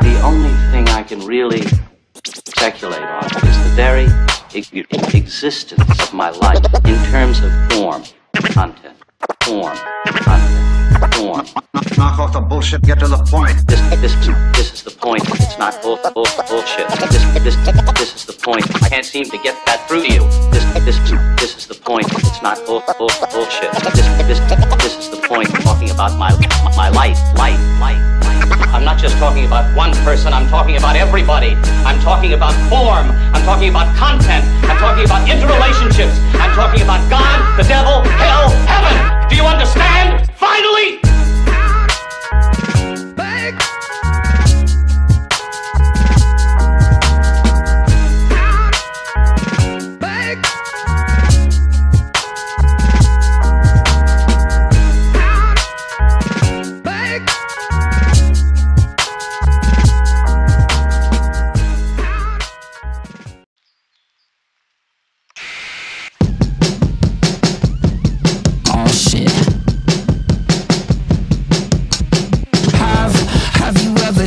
The only thing I can really speculate on is the very existence of my life in terms of form, content, form, content, form. Knock off the bullshit, get to the point. This is the point. It's not bullshit. This is the point. I can't seem to get that through to you. This is the point. It's not bullshit. This is the point. Talking about my life. I'm not just talking about one person, I'm talking about everybody. I'm talking about form, I'm talking about content, I'm talking about interrelationships, I'm talking about God, the devil, hell, heaven. Do you understand? Finally!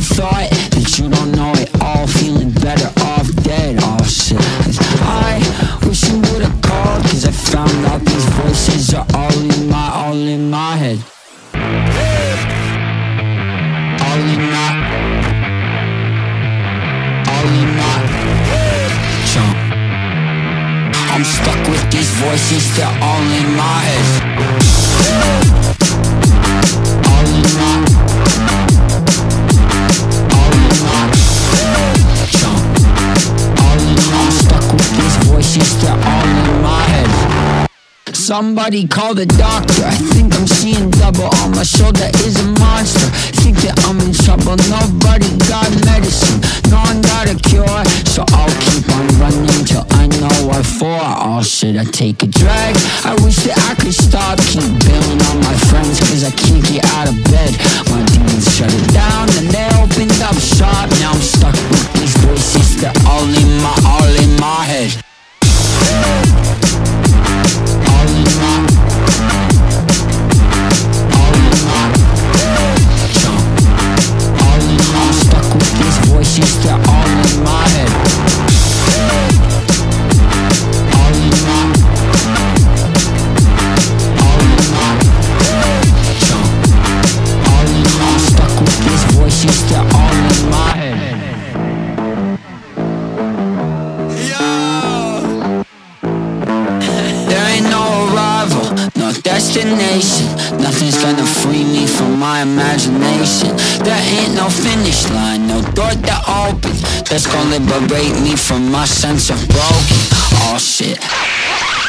Thought that you don't know it all, feeling better off dead, oh shit. I wish you would've called, cause I found out these voices are all in my head. All in my chunk. I'm stuck with these voices, they're all in my head. Somebody call the doctor, I think I'm seeing double. On my shoulder is a monster, think that I'm in trouble. Nobody got medicine, no one got a cure, so I'll keep on running till I know what for. Oh shit, I take a drag, I wish that I could stop. Keep bailing on my friends cause I can't get out of bed. My demons shut it down and they opened up shop. Now I'm stuck with these voices, they're all in my head. Nothing's gonna free me from my imagination. There ain't no finish line, no door to open that's gonna liberate me from my sense of broken. Oh shit.